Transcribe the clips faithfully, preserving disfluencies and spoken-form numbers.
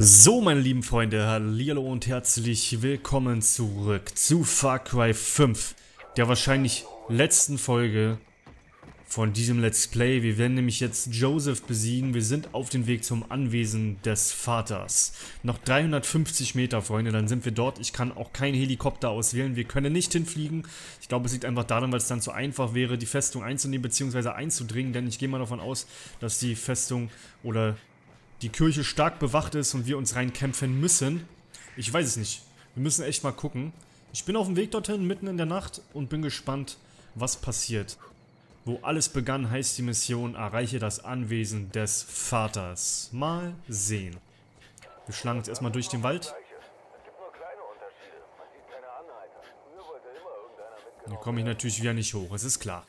So, meine lieben Freunde, hallihallo und herzlich willkommen zurück zu Far Cry fünf, der wahrscheinlich letzten Folge von diesem Let's Play. Wir werden nämlich jetzt Joseph besiegen. Wir sind auf dem Weg zum Anwesen des Vaters. Noch dreihundertfünfzig Meter, Freunde, dann sind wir dort. Ich kann auch keinen Helikopter auswählen. Wir können nicht hinfliegen. Ich glaube, es liegt einfach daran, weil es dann zu einfach wäre, die Festung einzunehmen bzw. einzudringen. Denn ich gehe mal davon aus, dass die Festung oder die Kirche stark bewacht ist und wir uns reinkämpfen müssen. Ich weiß es nicht. Wir müssen echt mal gucken. Ich bin auf dem Weg dorthin, mitten in der Nacht, und bin gespannt, was passiert. Wo alles begann, heißt die Mission: Erreiche das Anwesen des Vaters. Mal sehen. Wir schlagen uns erstmal durch den Wald. Da komme ich natürlich wieder nicht hoch, es ist klar.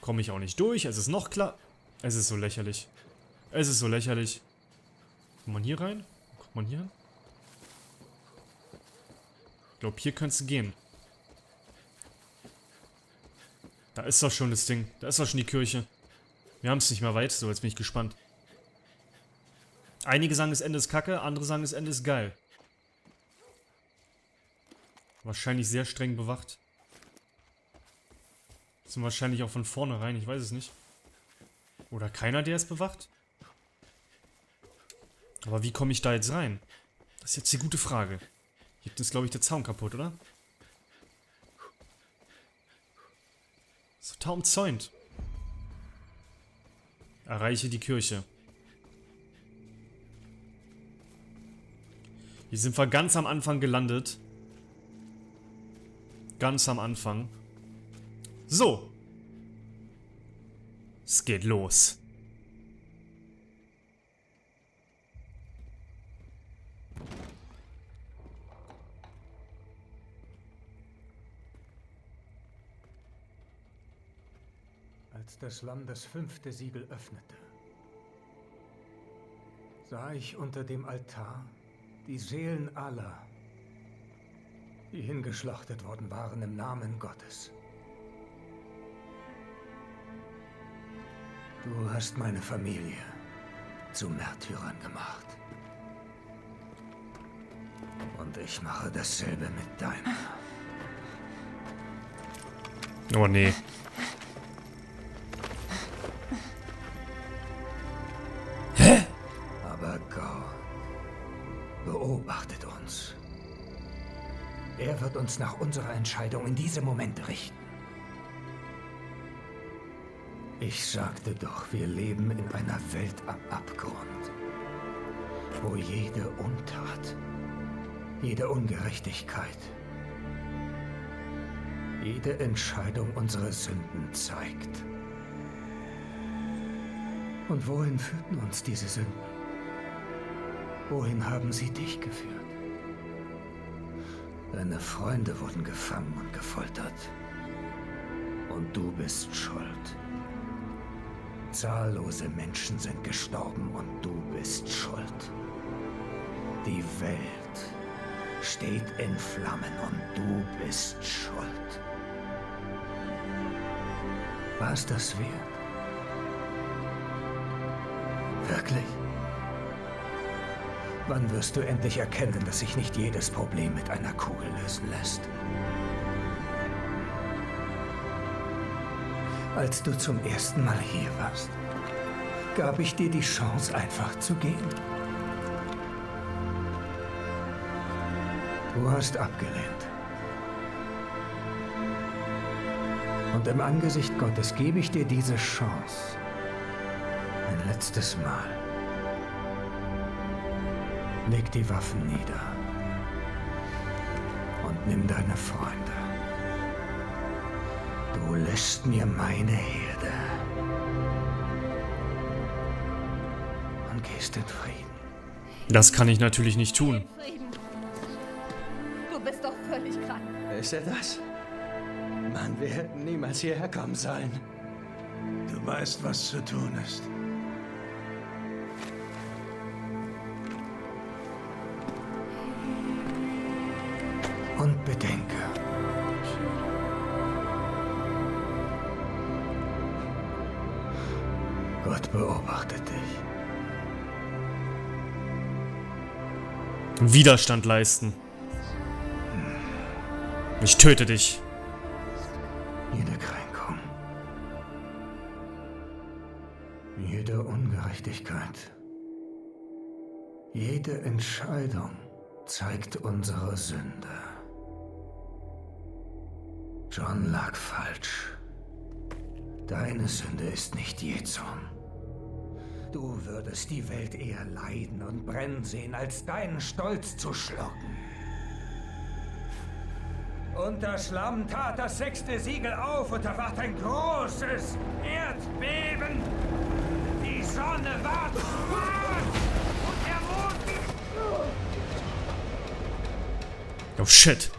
Komme ich auch nicht durch, es ist noch klar. Es ist so lächerlich. Es ist so lächerlich. Kommt man hier rein? Kommt man hier hin? Ich glaube, hier könnte es gehen. Da ist doch schon das Ding. Da ist doch schon die Kirche. Wir haben es nicht mehr weit. So, jetzt bin ich gespannt. Einige sagen, das Ende ist kacke. Andere sagen, das Ende ist geil. Wahrscheinlich sehr streng bewacht. Sind wahrscheinlich auch von vorne rein. Ich weiß es nicht. Oder keiner, der es bewacht? Aber wie komme ich da jetzt rein? Das ist jetzt die gute Frage. Hier ist, glaube ich, der Zaun kaputt, oder? Ist total umzäunt. Erreiche die Kirche. Hier sind wir ganz am Anfang gelandet. Ganz am Anfang. So. Es geht los. Als der Schlamm das fünfte Siegel öffnete, sah ich unter dem Altar die Seelen aller, die hingeschlachtet worden waren im Namen Gottes. Du hast meine Familie zu Märtyrern gemacht. Und ich mache dasselbe mit deinem. Oh nee. Hä? Aber Gott beobachtet uns. Er wird uns nach unserer Entscheidung in diesem Moment richten. Ich sagte doch, wir leben in einer Welt am Abgrund, wo jede Untat, jede Ungerechtigkeit, jede Entscheidung unsere Sünden zeigt. Und wohin führten uns diese Sünden? Wohin haben sie dich geführt? Deine Freunde wurden gefangen und gefoltert. Und du bist schuld. Zahllose Menschen sind gestorben und du bist schuld. Die Welt steht in Flammen und du bist schuld. War es das wert? Wirklich? Wann wirst du endlich erkennen, dass sich nicht jedes Problem mit einer Kugel lösen lässt? Als du zum ersten Mal hier warst, gab ich dir die Chance, einfach zu gehen. Du hast abgelehnt. Und im Angesicht Gottes gebe ich dir diese Chance. Ein letztes Mal. Leg die Waffen nieder. Und nimm deine Freunde. Du lässt mir meine Herde und gehst in Frieden. Das kann ich natürlich nicht tun. Du bist doch völlig krank. Ist er das? Mann, wir hätten niemals hierher kommen sollen. Du weißt, was zu tun ist. Und bedenke, Gott beobachtet dich. Widerstand leisten. Ich töte dich. Jede Kränkung. Jede Ungerechtigkeit. Jede Entscheidung zeigt unsere Sünde. John lag falsch. Deine Sünde ist nicht Jezorn. Du würdest die Welt eher leiden und brennen sehen, als deinen Stolz zu schlucken. Und das Schlamm tat das sechste Siegel auf und erwacht ein großes Erdbeben. Die Sonne ward schwarz und der Mond... Oh shit.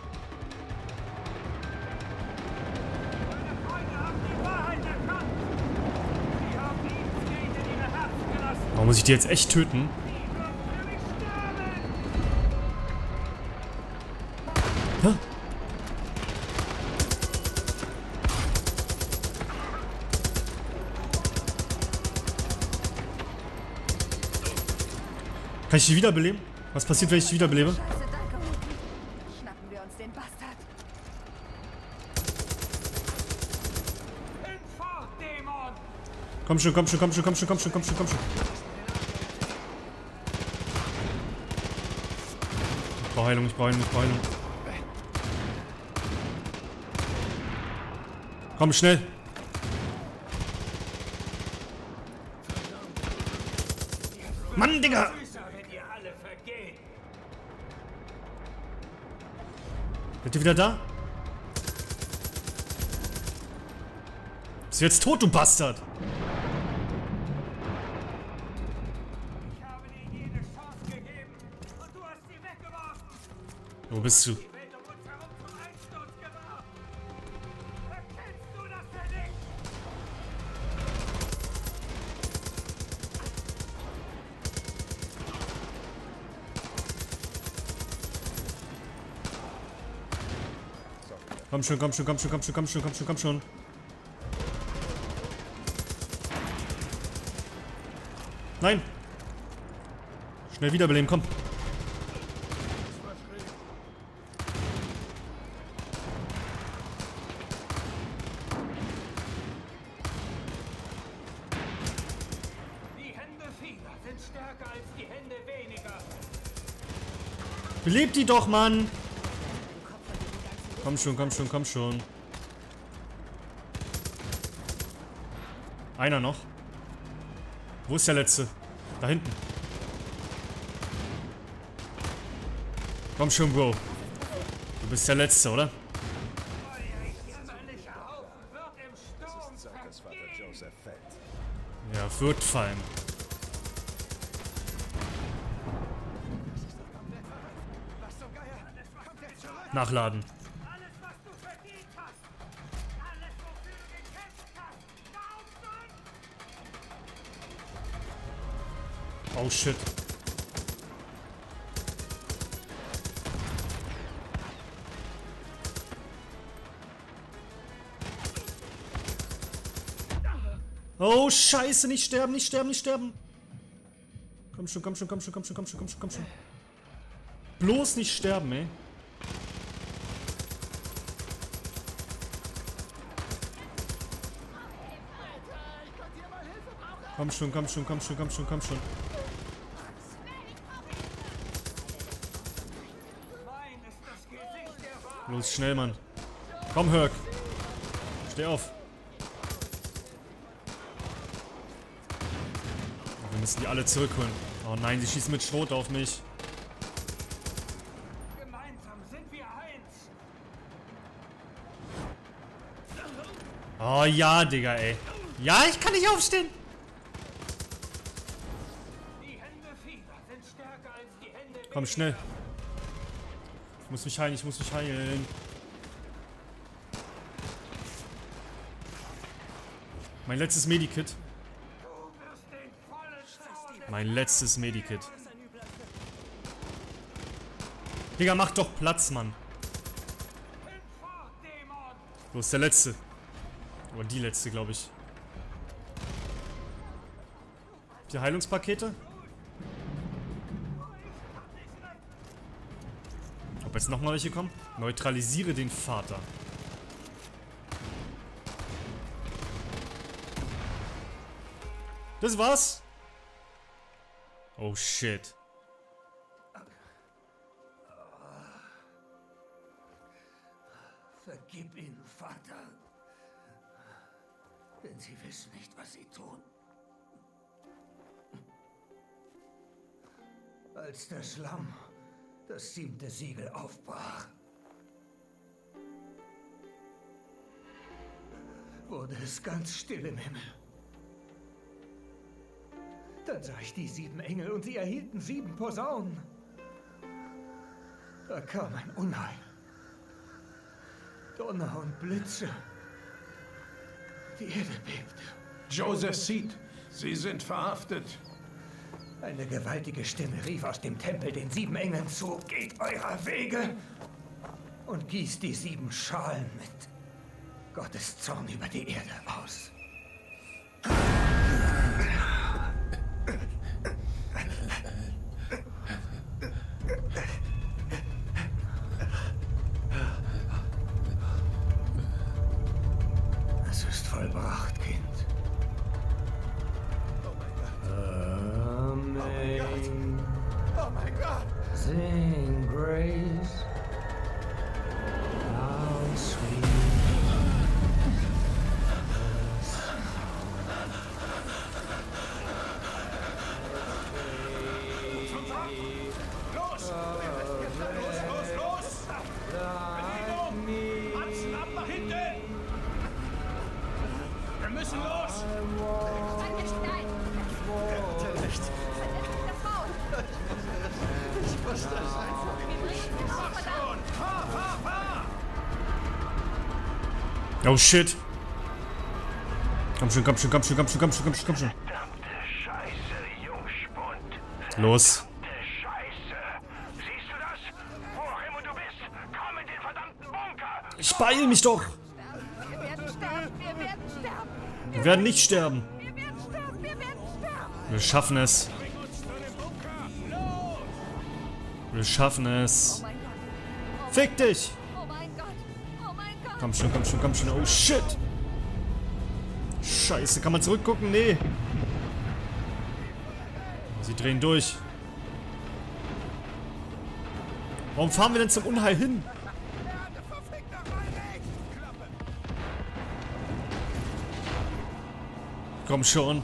Warum muss ich die jetzt echt töten? Hä? Kann ich die wiederbeleben? Was passiert, wenn ich die wiederbelebe? Komm schon, komm schon, komm schon, komm schon, komm schon, komm schon, komm schon. Ich brauche Heilung, ich brauche Heilung, ich brauche Heilung. Komm, schnell. Mann, Digga! Seid ihr wieder da? Bist du jetzt tot, du Bastard? Ich habe dir jede Chance gegeben und du hast sie weggeworfen. Wo bist du? Komm schon, komm schon, komm schon, komm schon, komm schon, komm schon, komm schon. Nein! Schnell wiederbeleben, komm! Die Hände vieler sind stärker als die Hände weniger. Belebt die doch, Mann! Komm schon, komm schon, komm schon. Einer noch. Wo ist der letzte? Da hinten. Komm schon, Bro. Du bist der letzte, oder? Ja, wird fallen. Nachladen. Oh shit. Oh scheiße, nicht sterben, nicht sterben, nicht sterben. Komm schon, komm schon, komm schon, komm schon, komm schon, komm schon, komm schon. Bloß nicht sterben, ey. Komm schon, komm schon, komm schon, komm schon, komm schon. Los, schnell, Mann. Komm, Herc. Steh auf. Wir müssen die alle zurückholen. Oh nein, sie schießen mit Schrot auf mich. Oh ja, Digga, ey. Ja, ich kann nicht aufstehen. Komm, schnell. Ich muss mich heilen, ich muss mich heilen. Mein letztes Medikit. Mein letztes Medikit. Digga, mach doch Platz, Mann. Bloß der letzte. Oder die letzte, glaube ich. Die Heilungspakete? Jetzt nochmal welche kommen. Neutralisiere den Vater. Das war's. Oh shit. Vergib ihnen, Vater. Denn sie wissen nicht, was sie tun. Als der Schlamm das siebte Siegel aufbrach, wurde es ganz still im Himmel. Dann sah ich die sieben Engel und sie erhielten sieben Posaunen. Da kam ein Unheil. Donner und Blitze. Die Erde bebte. Joseph Seed, Sie sind verhaftet. Eine gewaltige Stimme rief aus dem Tempel den sieben Engeln zu: Geht eurer Wege und gießt die sieben Schalen mit Gottes Zorn über die Erde aus. Es ist vollbracht, Kind. Sing grace, how sweet the sound. Los! Los, los, los! Benny, Hansen, ab nach hinten! Wir müssen los! Was das einfach ist. Fahr, fahr, fahr! Oh shit! Komm schon, komm schon, komm schon, komm schon, komm schon, komm schon, komm schon. Verdammte Scheiße, Jungspund. Los. Verdammte Scheiße. Siehst du das? Wo auch immer du bist, komm in den verdammten Bunker! Ich beeil mich doch! Wir werden sterben, wir werden sterben. Wir werden nicht sterben. Wir werden sterben, wir werden sterben. Wir schaffen es. Wir schaffen es. Fick dich! Komm schon, komm schon, komm schon. Oh shit! Scheiße, kann man zurückgucken? Nee. Sie drehen durch. Warum fahren wir denn zum Unheil hin? Komm schon.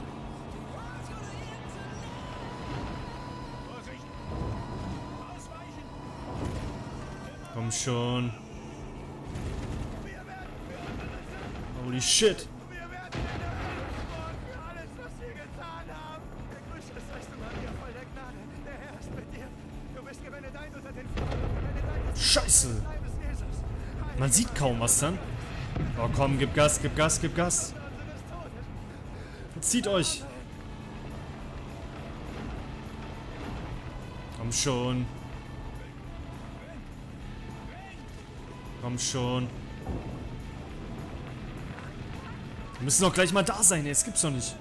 Komm schon. Holy shit. Scheiße. Man sieht kaum was dann. Oh komm, gib Gas, gib Gas, gib Gas. Zieht euch. Komm schon. Komm schon. Wir müssen doch gleich mal da sein, jetzt gibt's doch nicht.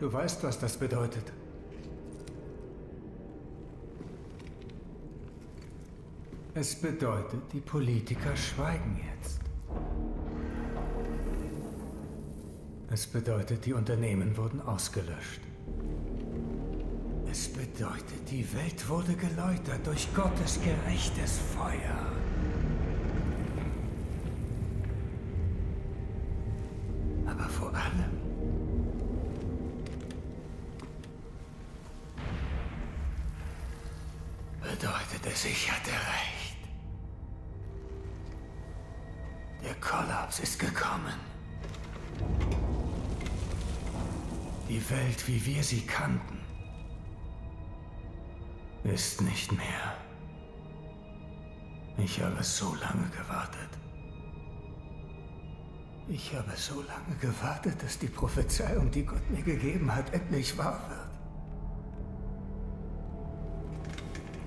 Du weißt, was das bedeutet. Es bedeutet, die Politiker schweigen jetzt. Es bedeutet, die Unternehmen wurden ausgelöscht. Es bedeutet, die Welt wurde geläutert durch Gottes gerechtes Feuer. Aber vor allem bedeutet es, ich hatte recht. Der Kollaps ist gekommen. Die Welt, wie wir sie kannten, ist nicht mehr. Ich habe so lange gewartet. Ich habe so lange gewartet, dass die Prophezeiung, die Gott mir gegeben hat, endlich wahr wird.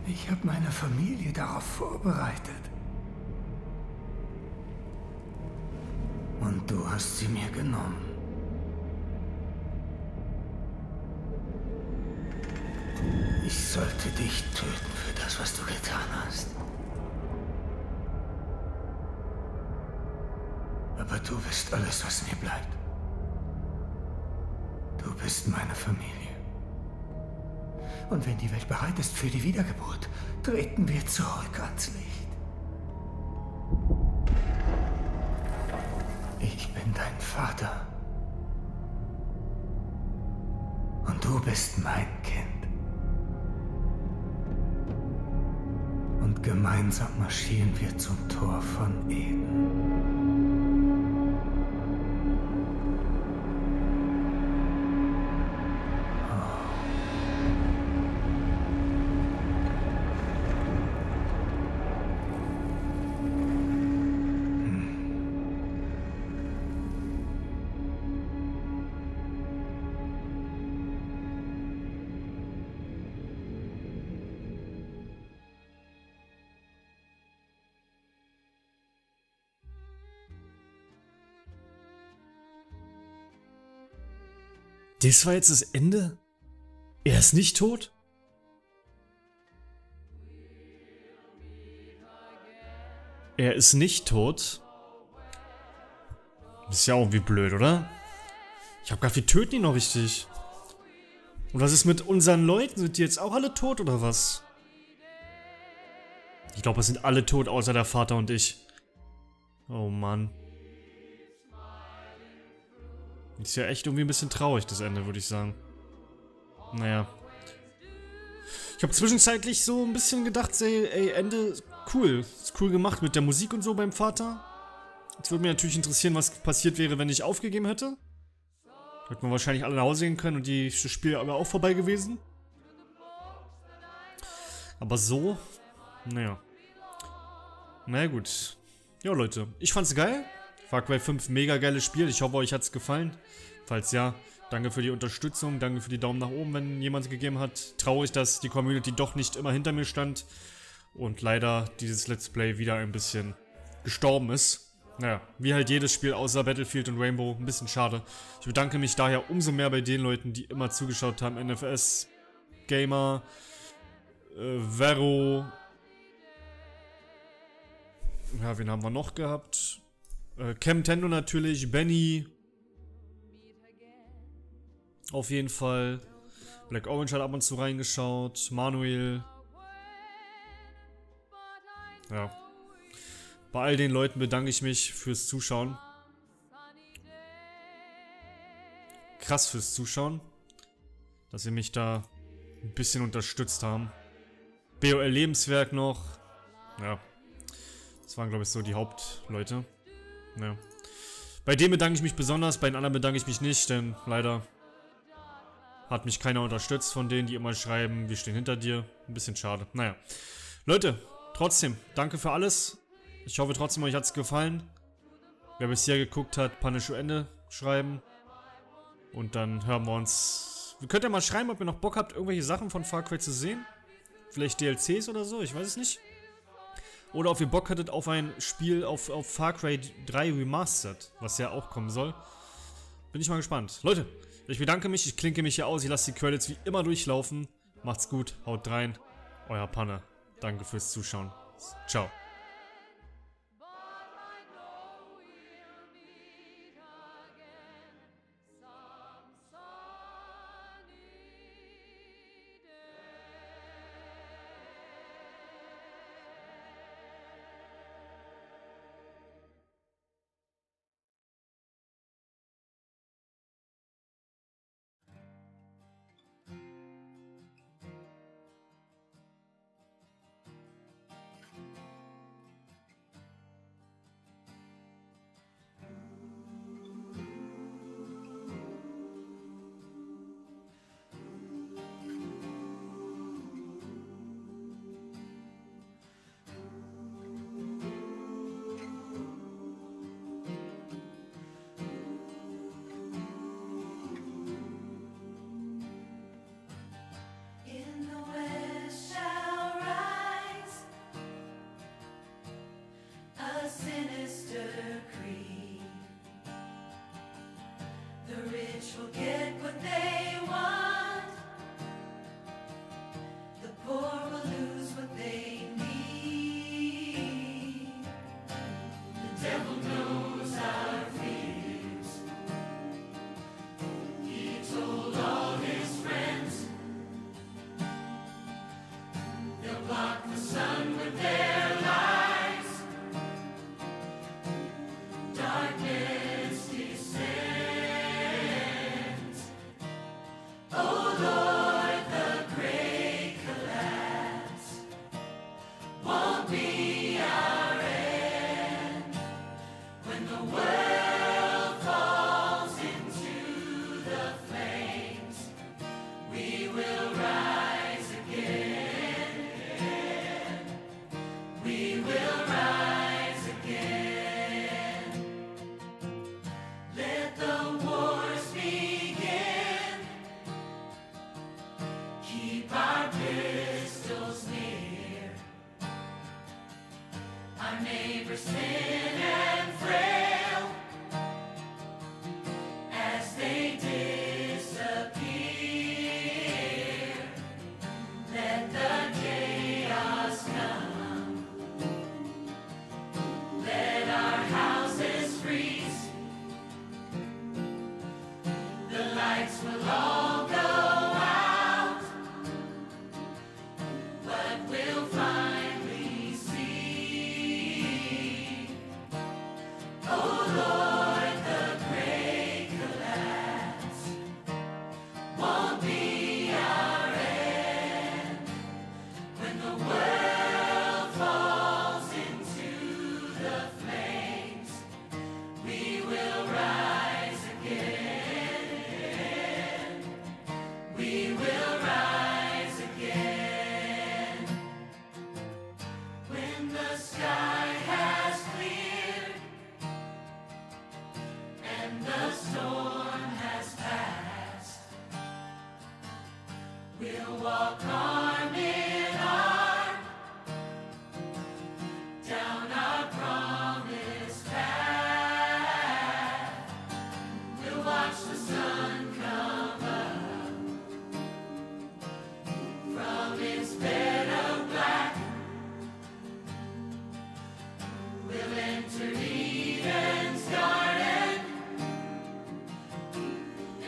Ich habe meine Familie darauf vorbereitet. Und du hast sie mir genommen. Ich sollte dich töten für das, was du getan hast. Aber du bist alles, was mir bleibt. Du bist meine Familie. Und wenn die Welt bereit ist für die Wiedergeburt, treten wir zurück ans Licht. Ich bin dein Vater. Und du bist mein Kind. Und gemeinsam marschieren wir zum Tor von Eden. Das war jetzt das Ende? Er ist nicht tot? Er ist nicht tot? Das ist ja auch irgendwie blöd, oder? Ich hab grad, wir töten ihn noch richtig. Und was ist mit unseren Leuten? Sind die jetzt auch alle tot, oder was? Ich glaube, es sind alle tot, außer der Vater und ich. Oh Mann. Ist ja echt irgendwie ein bisschen traurig, das Ende, würde ich sagen. Naja. Ich habe zwischenzeitlich so ein bisschen gedacht, ey, ey, Ende ist cool. Ist cool gemacht mit der Musik und so beim Vater. Jetzt würde mich natürlich interessieren, was passiert wäre, wenn ich aufgegeben hätte. Hätten wir wahrscheinlich alle nach Hause gehen können und die, das Spiel wäre auch vorbei gewesen. Aber so, naja. Na gut. Ja, Leute, ich fand's geil. Far Cry fünf, mega geiles Spiel. Ich hoffe, euch hat es gefallen. Falls ja, danke für die Unterstützung, danke für die Daumen nach oben, wenn jemand gegeben hat. Traurig, dass die Community doch nicht immer hinter mir stand und leider dieses Let's Play wieder ein bisschen gestorben ist. Naja, wie halt jedes Spiel außer Battlefield und Rainbow, ein bisschen schade. Ich bedanke mich daher umso mehr bei den Leuten, die immer zugeschaut haben. N F S, Gamer, äh, Vero. Ja, wen haben wir noch gehabt? Cam Tendo natürlich, Benny. Auf jeden Fall. Black Orange hat ab und zu reingeschaut. Manuel. Ja. Bei all den Leuten bedanke ich mich fürs Zuschauen. Krass fürs Zuschauen. Dass ihr mich da ein bisschen unterstützt haben. B O L Lebenswerk noch. Ja. Das waren, glaube ich, so die Hauptleute. Ja. Bei dem bedanke ich mich besonders, bei den anderen bedanke ich mich nicht, denn leider hat mich keiner unterstützt von denen, die immer schreiben, wir stehen hinter dir. Ein bisschen schade. Naja. Leute, trotzdem, danke für alles. Ich hoffe trotzdem, euch hat es gefallen. Wer bisher geguckt hat, Paneshu Ende schreiben. Und dann hören wir uns. Ihr könnt ja mal schreiben, ob ihr noch Bock habt, irgendwelche Sachen von Far Cry zu sehen. Vielleicht D L Cs oder so, ich weiß es nicht. Oder ob ihr Bock hattet auf ein Spiel auf, auf Far Cry drei Remastered, was ja auch kommen soll. Bin ich mal gespannt. Leute, Ich bedanke mich, ich klinke mich hier aus, ich lasse die Credits wie immer durchlaufen. Macht's gut, haut rein, euer Panne. Danke fürs Zuschauen. Ciao.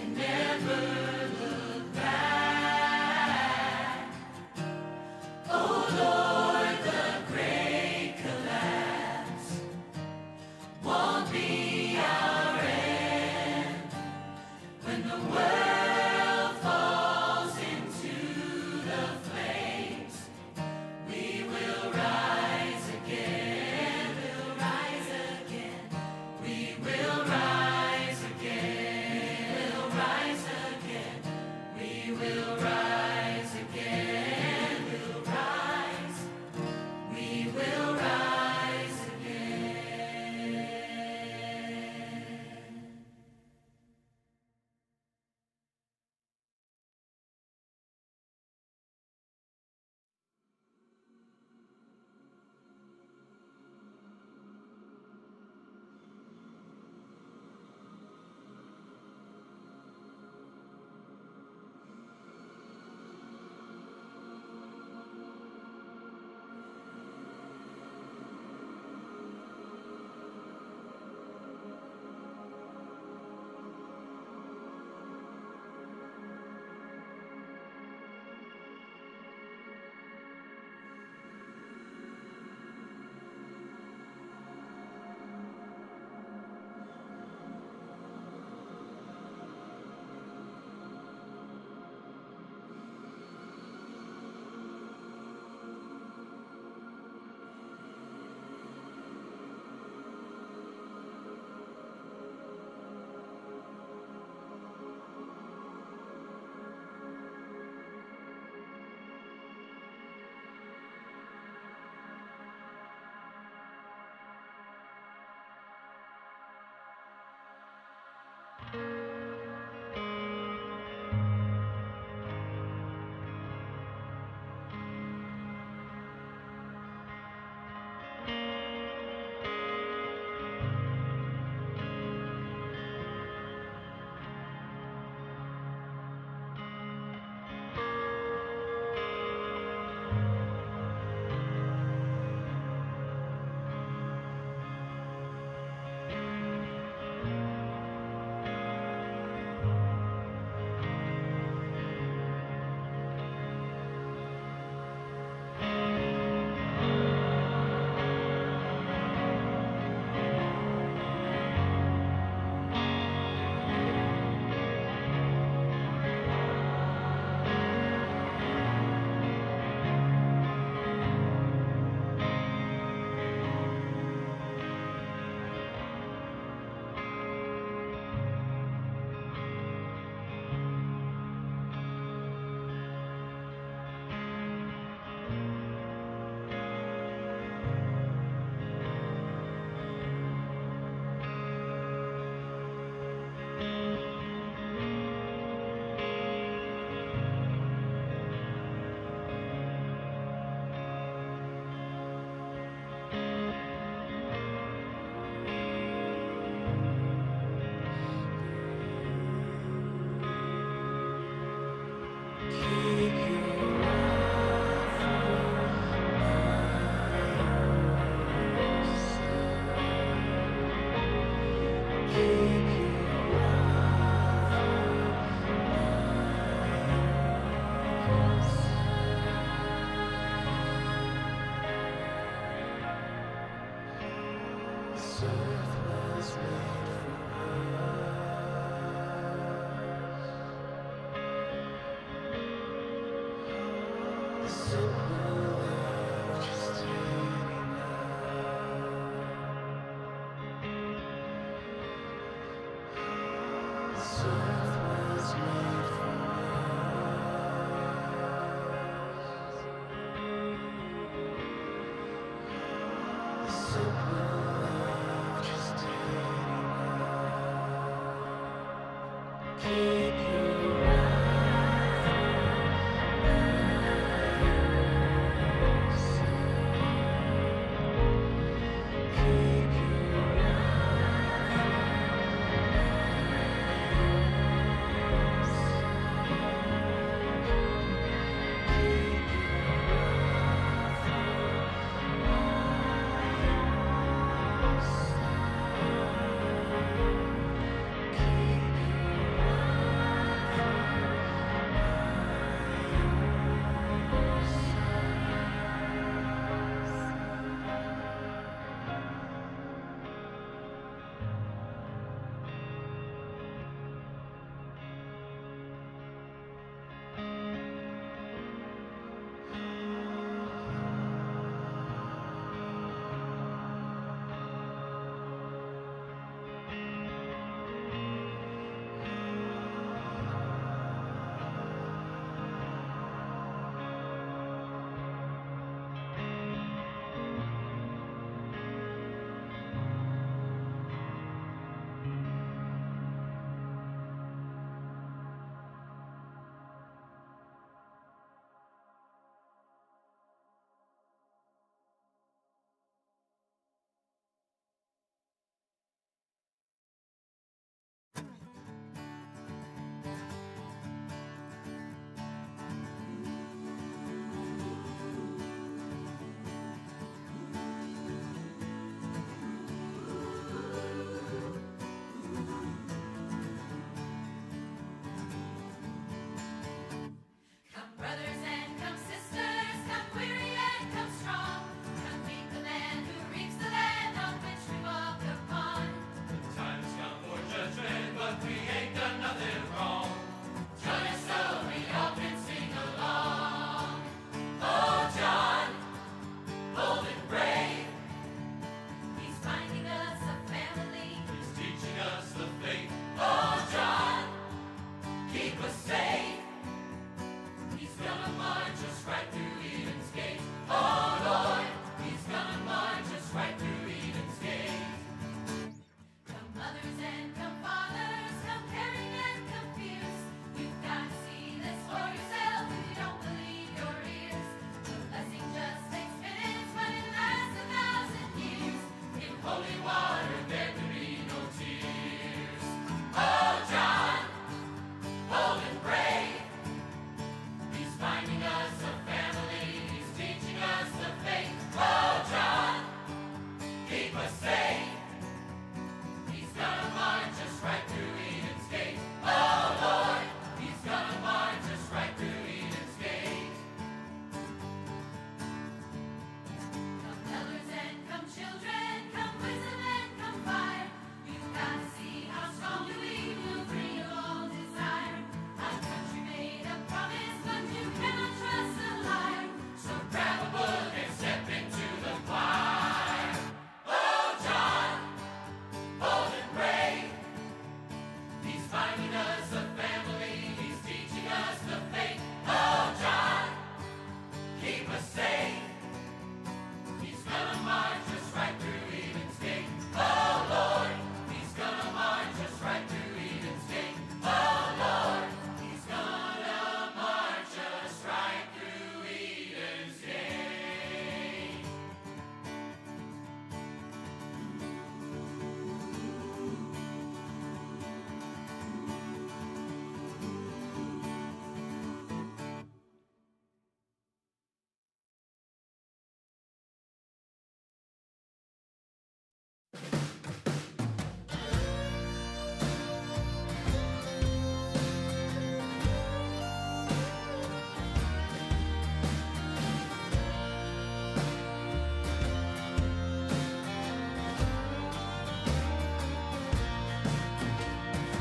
Never look back. Keep you alive.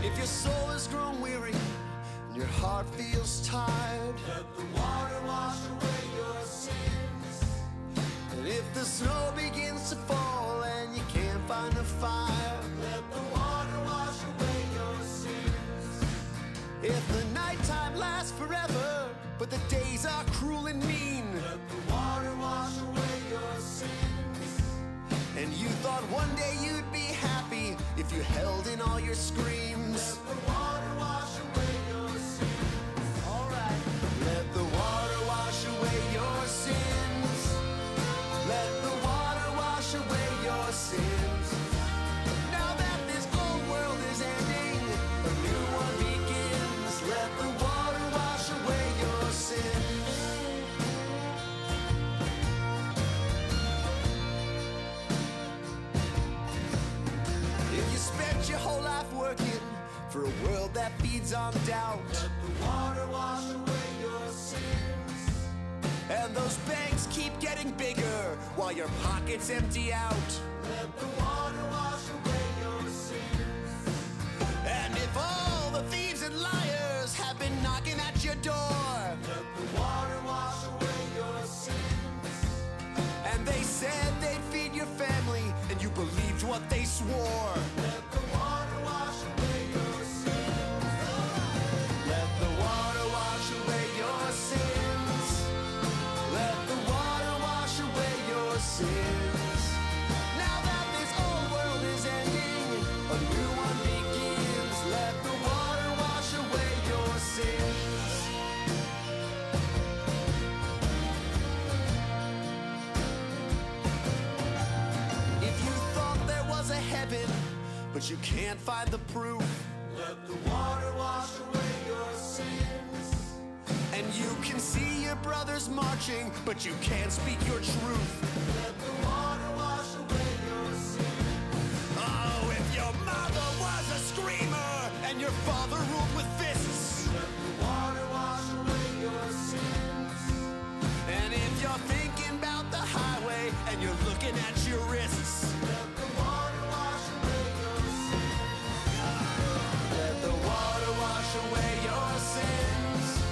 If your soul has grown weary and your heart feels tired, let the water wash away your sins. And if the snow begins to fall and you can't find a fire, let the water wash away your sins. If the nighttime lasts forever but the days are cruel and mean, let the water wash away your sins. And you thought one day you'd be happy if you held in all your screams, let the water wash away your sins. All right, let the water wash away your sins. Let the water wash away your sins. Now that this old world is ending, a new one begins. Let the water wash away your sins. Spent your whole life working for a world that feeds on doubt, let the water wash away your sins. And those banks keep getting bigger while your pockets empty out, let the water wash away your sins. And if all the thieves and liars have been knocking at your door, let the water wash away your sins. And they said they'd feed your family and you believed what they swore, let the water wash away your sins. Let the water wash away your sins. Let the water wash away your sins. Now that this old world is ending, a new one begins. Let the water wash away your sins. Heaven, but you can't find the proof, let the water wash away your sins. And you can see your brothers marching, but you can't speak your truth, let the water wash away your sins. Oh, if your mother was a screamer and your father ruled with fists, let the water wash away your sins. And if you're thinking about the highway and you're looking at your wrists, let the water wash away your sins. Let the water wash away your sins.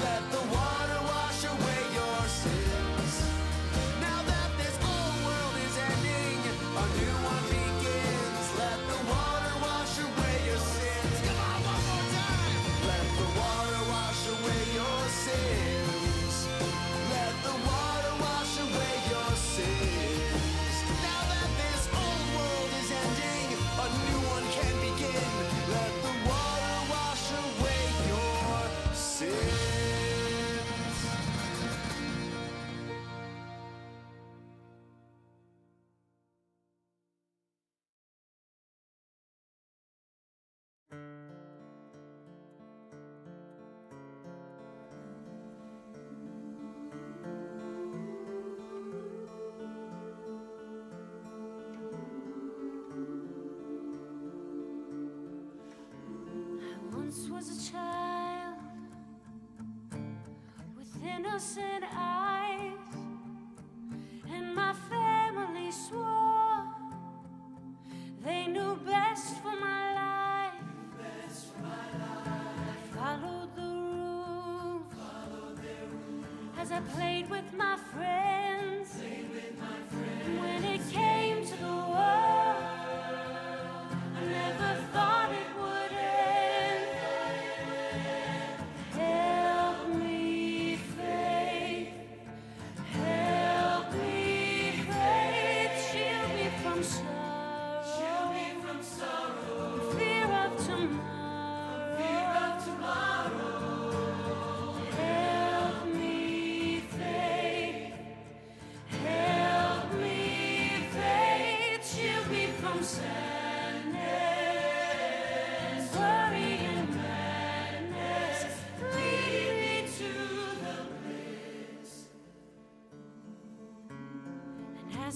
Let the water wash away your sins. Now that this old world is ending, a new one begins. Let the water wash away your sins. Come on, one more time. Let the water wash away your sins. Let the water wash away your sins. Let the water wash away your sins. Was a child with innocent eyes, and my family swore they knew best for my life. Best for my life. I followed the rules, followed their rules. As I played with my friends. Played with my friends. And when it came to the world, I never thought it would. I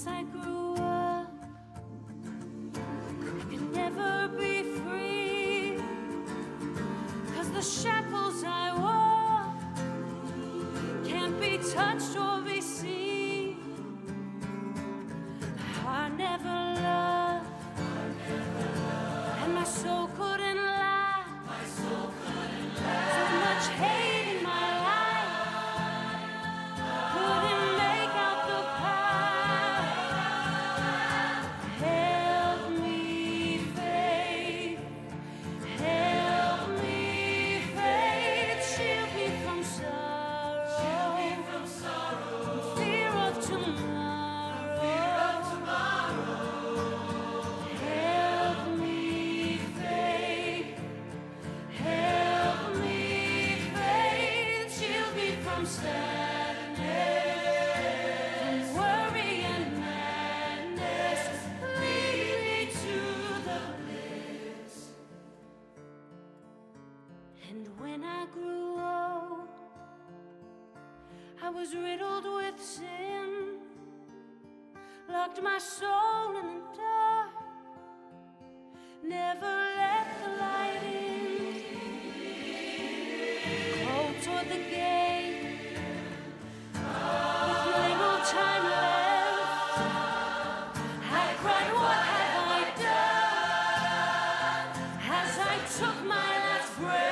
never loved, I never loved, and my soul couldn't And when I grew old, I was riddled with sin, locked my soul in the dark, never let the light in. Cold toward the gate, with little time left, I cried, what have I done? As I took my last breath,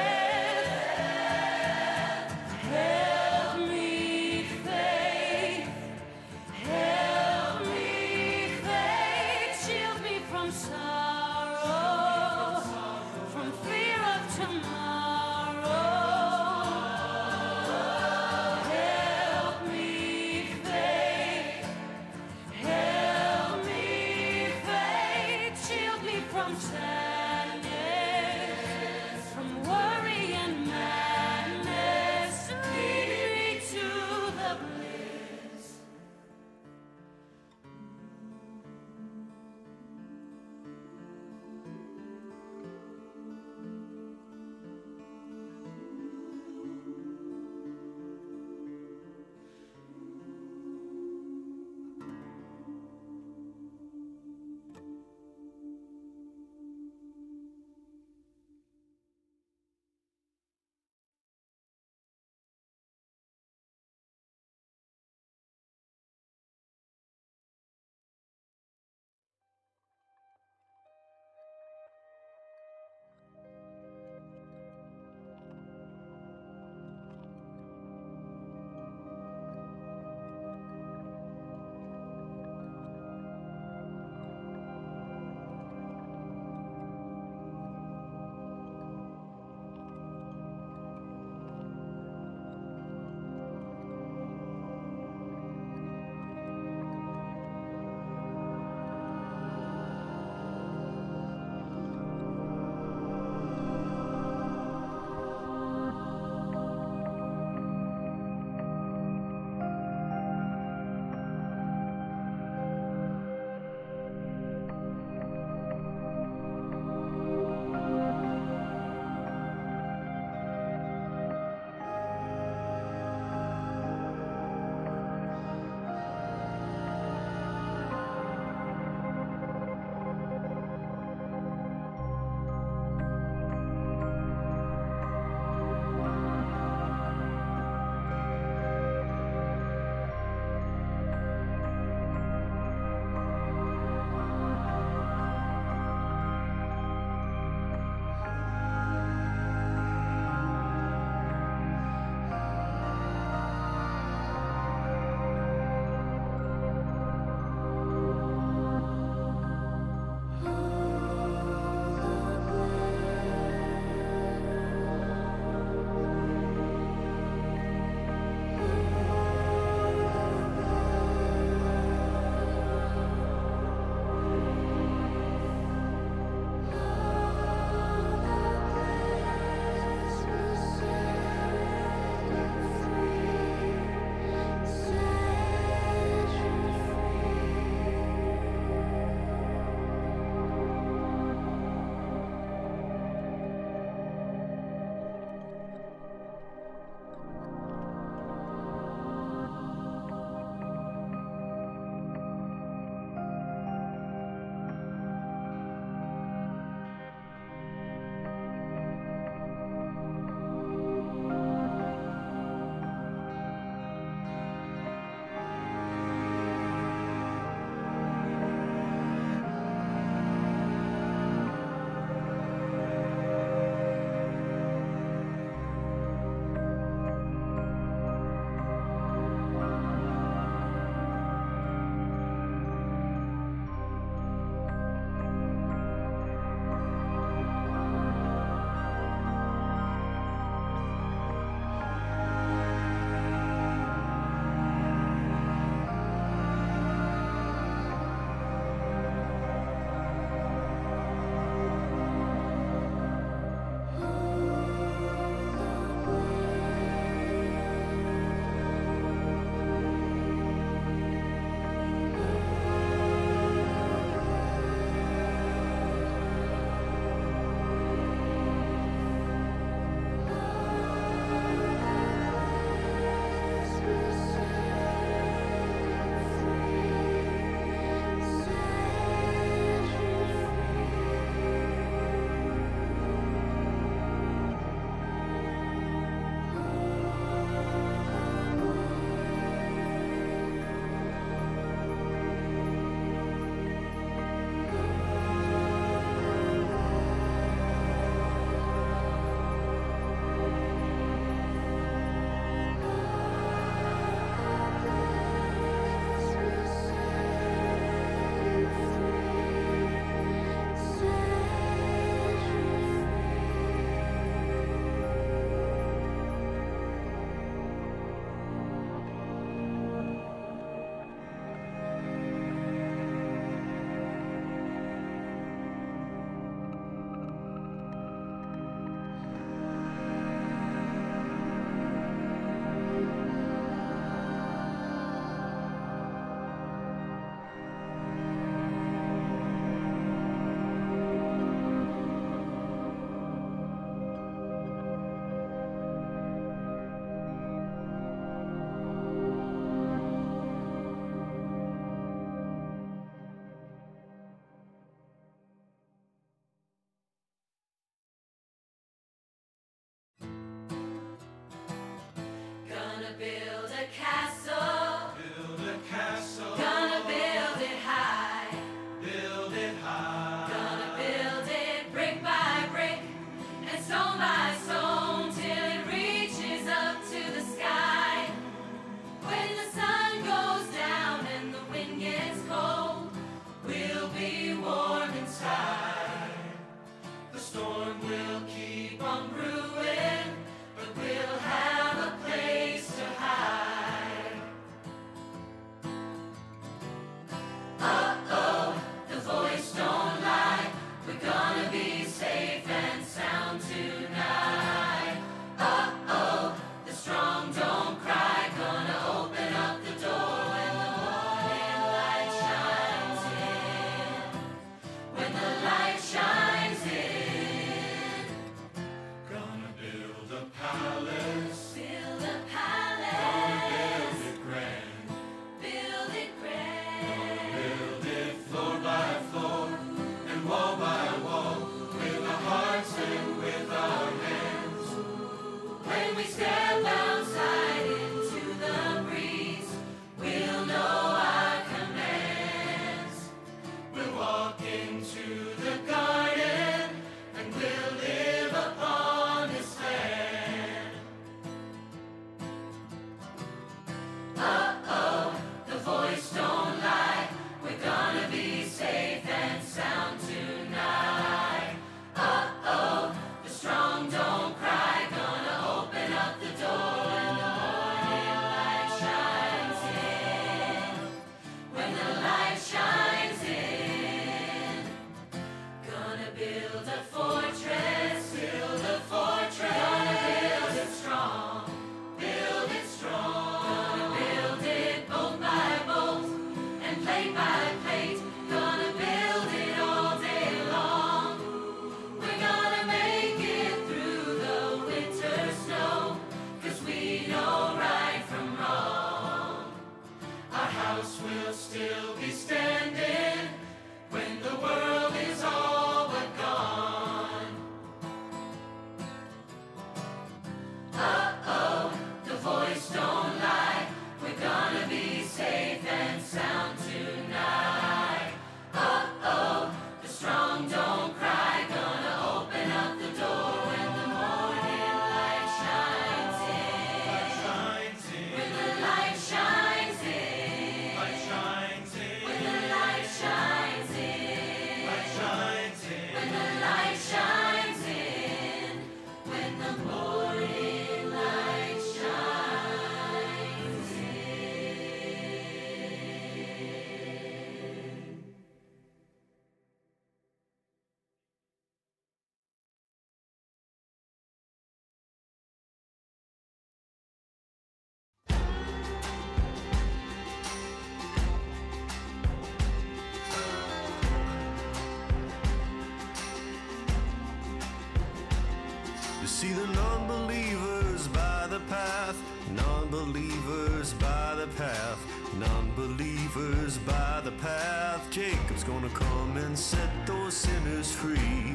See the non-believers by the path, non-believers by the path, non-believers by the path. Jacob's gonna come and set those sinners free.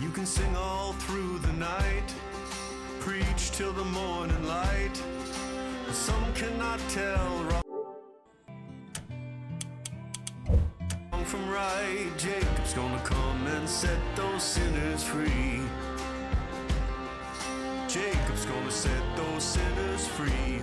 You can sing all through the night, preach till the morning light, but some cannot tell from right. Jacob's gonna come and set those sinners free. Jacob's gonna set those sinners free.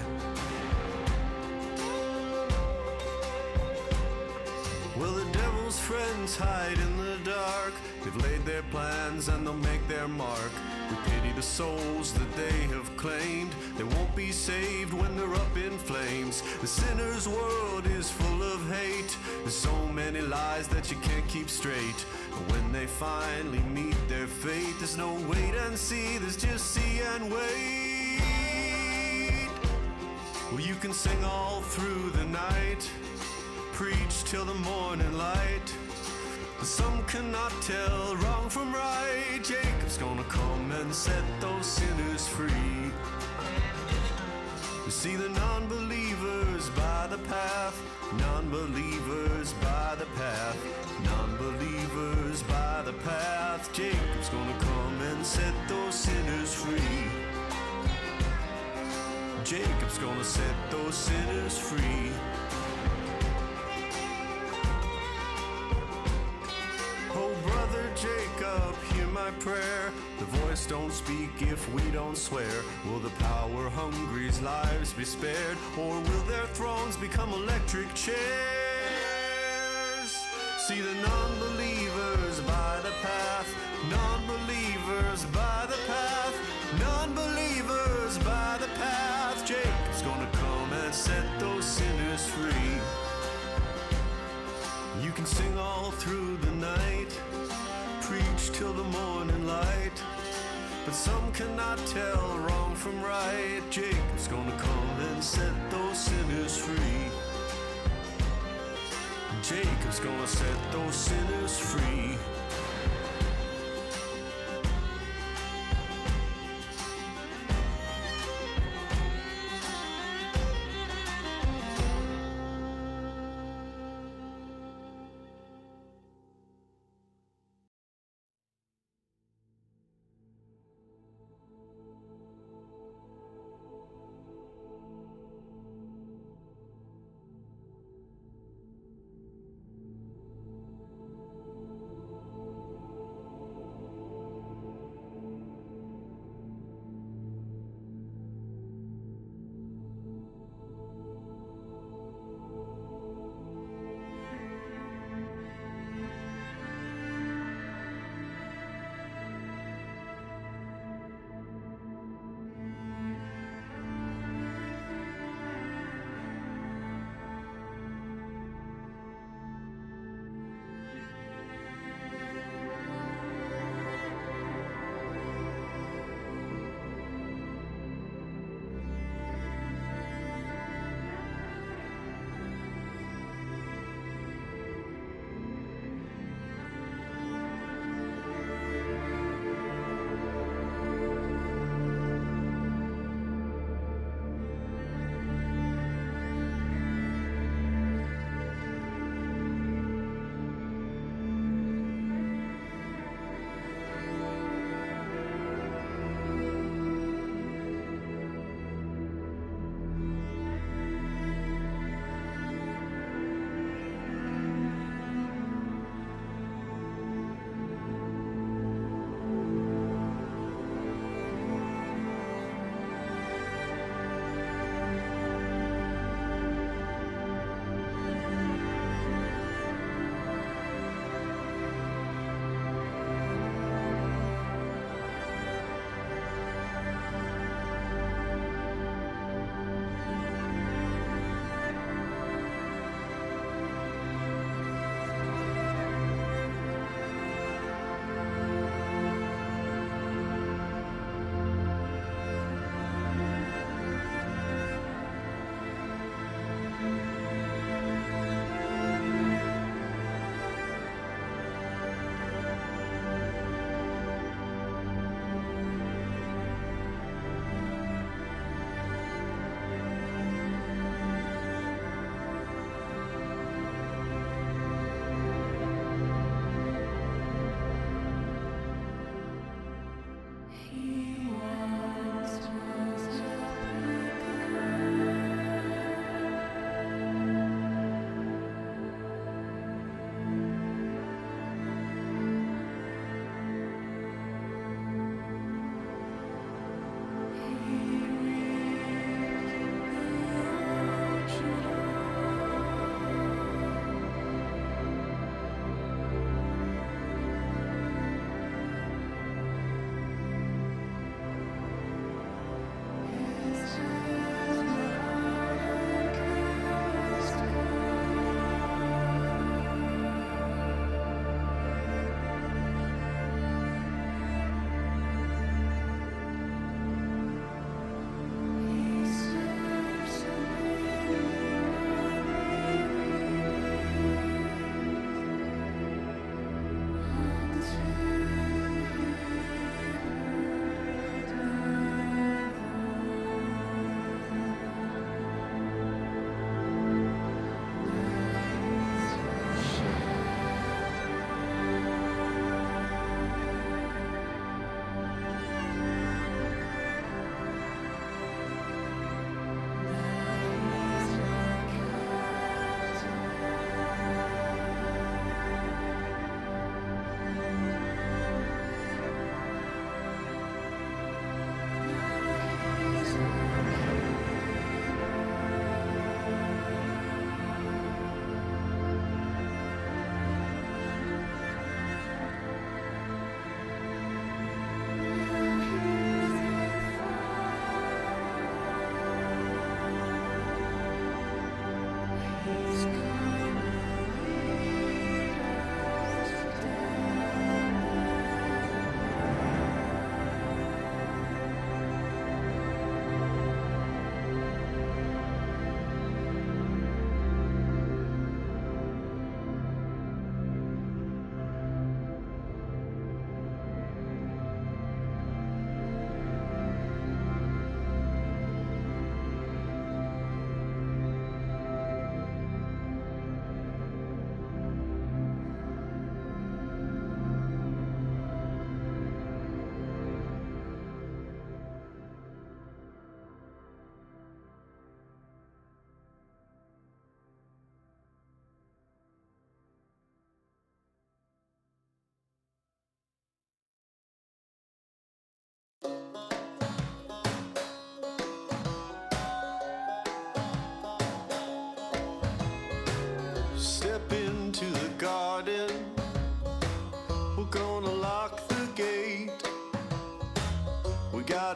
Well, the devil's friends hide in the dark. They've laid their plans and they'll make their mark. We pity the souls that they have claimed. They won't be saved when they're up in flames. The sinner's world is full of hate. There's so many lies that you can't keep straight. But when they finally meet their fate, there's no wait and see, there's just see and wait. Well, you can sing all through the night, preach till the morning light, but some cannot tell wrong from right. Jacob's gonna come and set those sinners free. You see the non-believers by the path, non-believers by the path, non-believers by the path. Jacob's gonna come and set those sinners free. Jacob's gonna set those sinners free. Oh, brother Jacob, hear my prayer. The voice don't speak if we don't swear. Will the power-hungry's lives be spared? Or will their thrones become electric chairs? See the non-believers by the path. Non-believers by the path. Non-believers by the path. Jacob's gonna come and set those sinners free. You can sing all through the night, preach till the morning light, but some cannot tell wrong from right. Jacob's gonna come and set those sinners free. Jacob's gonna set those sinners free.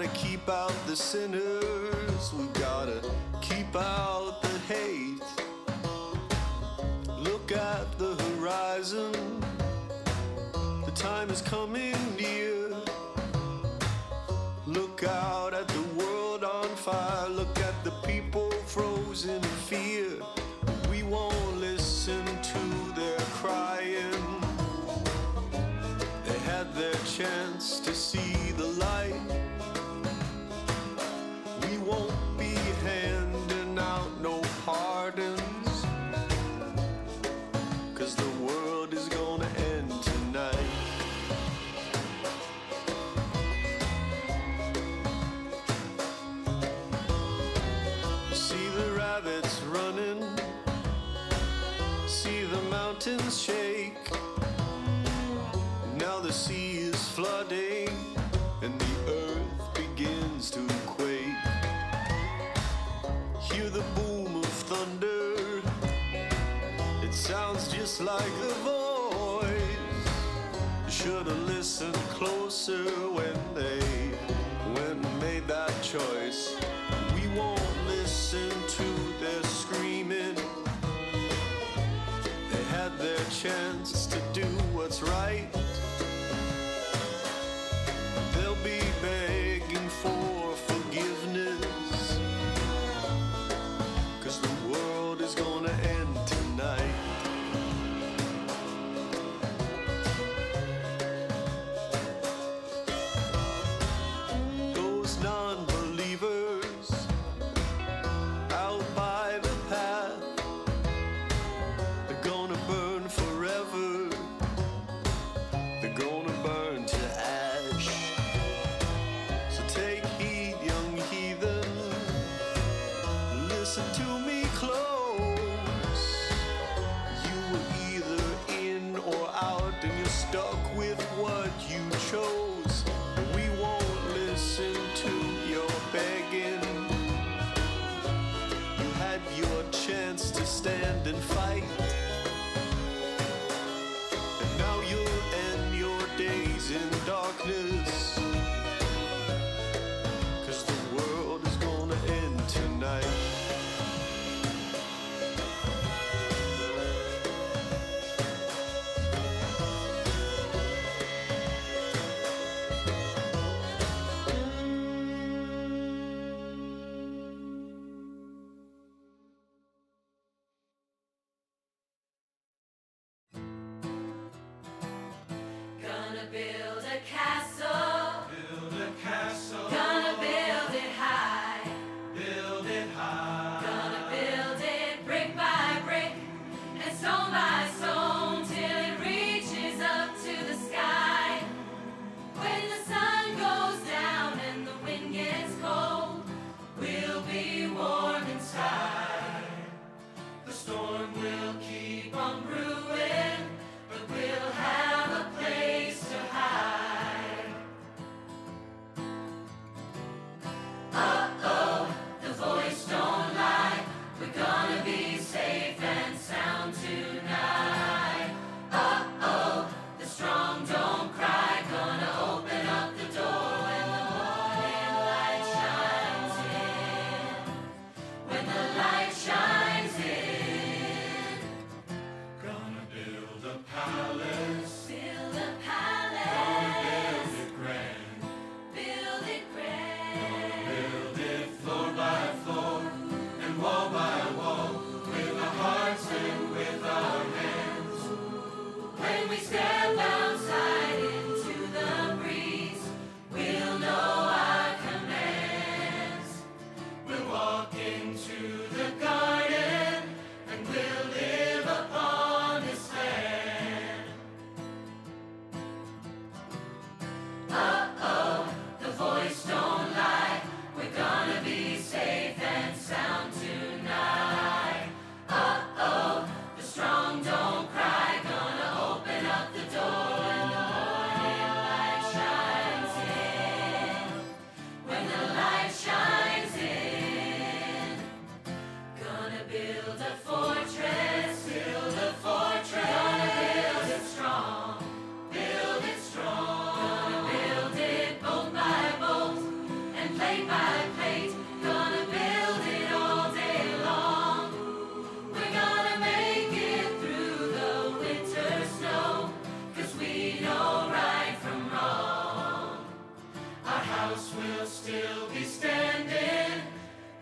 gotta keep out the sinners, we gotta keep out the hate. Look at the horizon, the time is coming near. Look out at the world on fire, look at the people frozen in fear. We won't listen to their crying. They had their chance to see the light. We won't be handing out no pardons, 'cause the world is gonna end tonight. You see the rabbits running, see the mountains shake. Now the sea is flooding and the earth begins to quake. Hear the boom of thunder, it sounds just like the voice. Should've listened closer when they when made that choice. We won't listen to their screaming. They had their chance to do what's right. They'll be begging for forgiveness, 'cause the world is gonna end tonight. Those non-believers out by the path, they're gonna burn forever, they're gonna burn to ash. So take heed, young heathen, listen to me close. You were either in or out and you're stuck with what you chose. We won't listen to your begging. You had your chance to stand and fight, and now you'll end your days in darkness, 'cause the world is gonna end tonight. Gonna build a castle, build a castle, gonna build it high, build it high, gonna build it brick by brick and stone by stone till it reaches up to the sky. When the sun goes down and the wind gets cold, we'll be warm inside. The storm will keep on brewing, but we'll have a place to hide. still be standing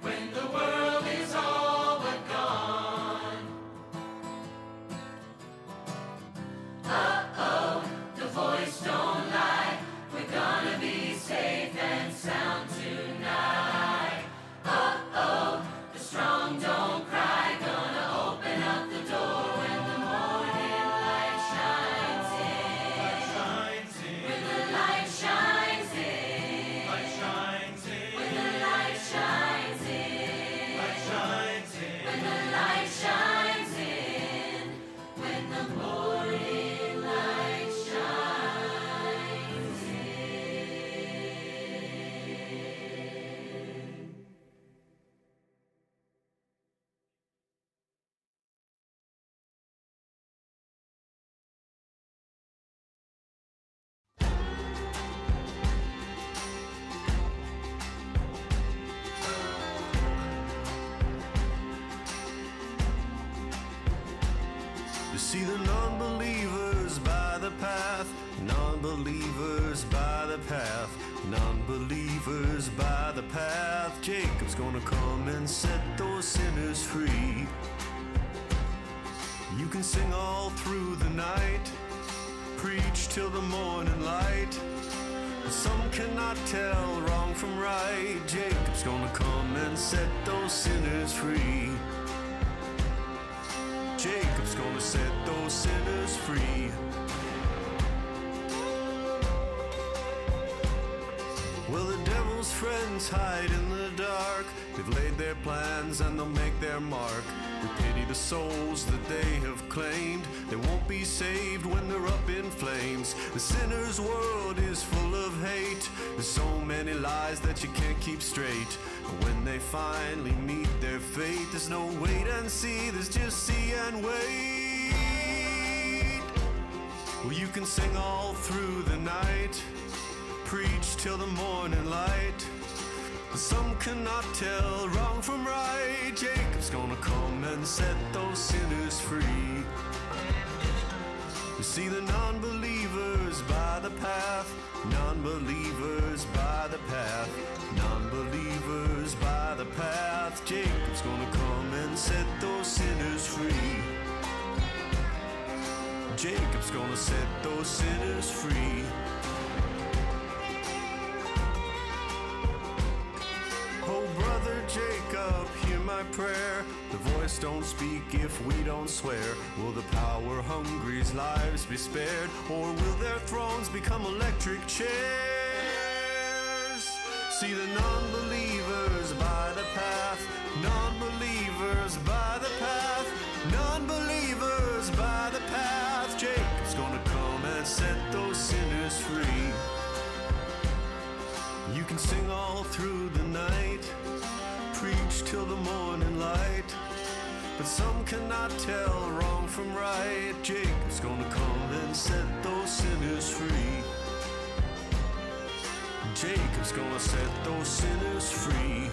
when the world is all but gone. Uh-oh, the voice don't lie. We're gonna be safe and sound tonight. Uh-oh, the strong don't cry. Gonna open up the door when the morning light shines in. When the light shines in. When the light shines in. When the light shines in. When the morning light shines in. You see the non-believers by the path, non-believers by the path, non-believers by the path. Jacob's gonna come and set those sinners free. You can sing all through the night, preach till the morning light, but some cannot tell wrong from right. Jacob's gonna come and set those sinners free. Jacob's gonna set those sinners free. Well, the devil's friends hide in the dark. They've laid their plans and they'll make their mark. We pity the souls that they have claimed. They won't be saved when they're up in flames. The sinner's world is full of hate. There's so many lies that you can't keep straight. And when they finally meet their fate, there's no wait and see, there's just see and wait. Well, you can sing all through the night, preach till the morning light, but some cannot tell wrong from right. Jacob's gonna come and set those sinners free. You see the non-believers by the path, non-believers by the path, non-believers by the path. Jacob's gonna come and set those sinners free. Jacob's gonna set those sinners free. Jacob, hear my prayer. The voice don't speak if we don't swear. Will the power-hungry's lives be spared, or will their thrones become electric chairs? See the non-believers by the path, non-believers by the path, non-believers by the path. Jacob's gonna come and set those sinners free. You can sing all through the night, preach till the morning light, but some cannot tell wrong from right. Jacob's gonna come and set those sinners free. Jacob's gonna set those sinners free.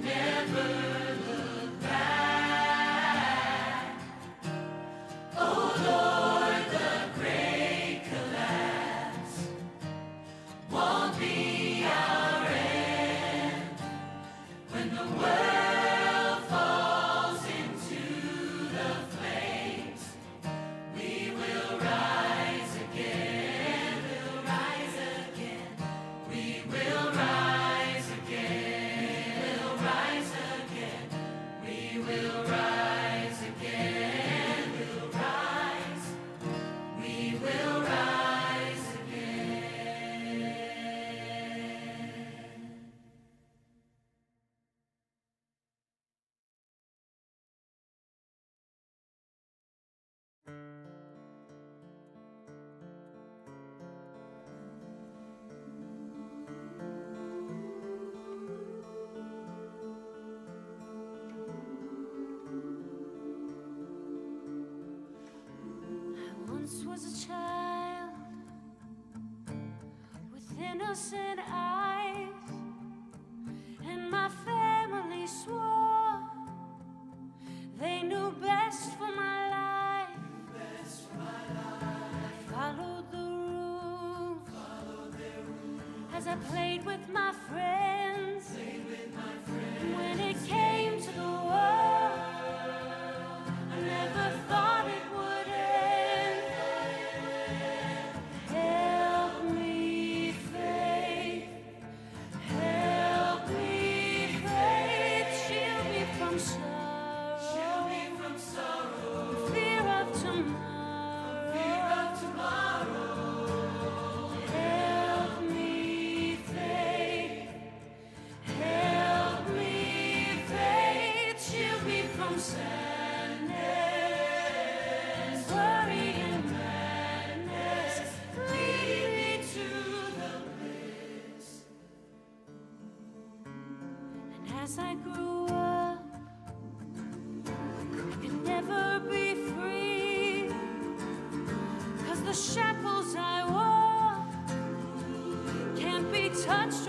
Never look back. innocent eyes, and my family swore they knew best for my life. Best for my life. I followed the rules, followed their rules, as I played with my friends. Played with my friends. And when it came to the world, I never thought it would end. Help me, faith. Help me, faith. Shield me from sorrow. Shield me from sorrow. Fear of tomorrow. Fear of tomorrow. Help me, faith. Help me, faith. Shield me from sorrow. As I grew up, I could never be free, 'cause the shackles I wore can't be touched.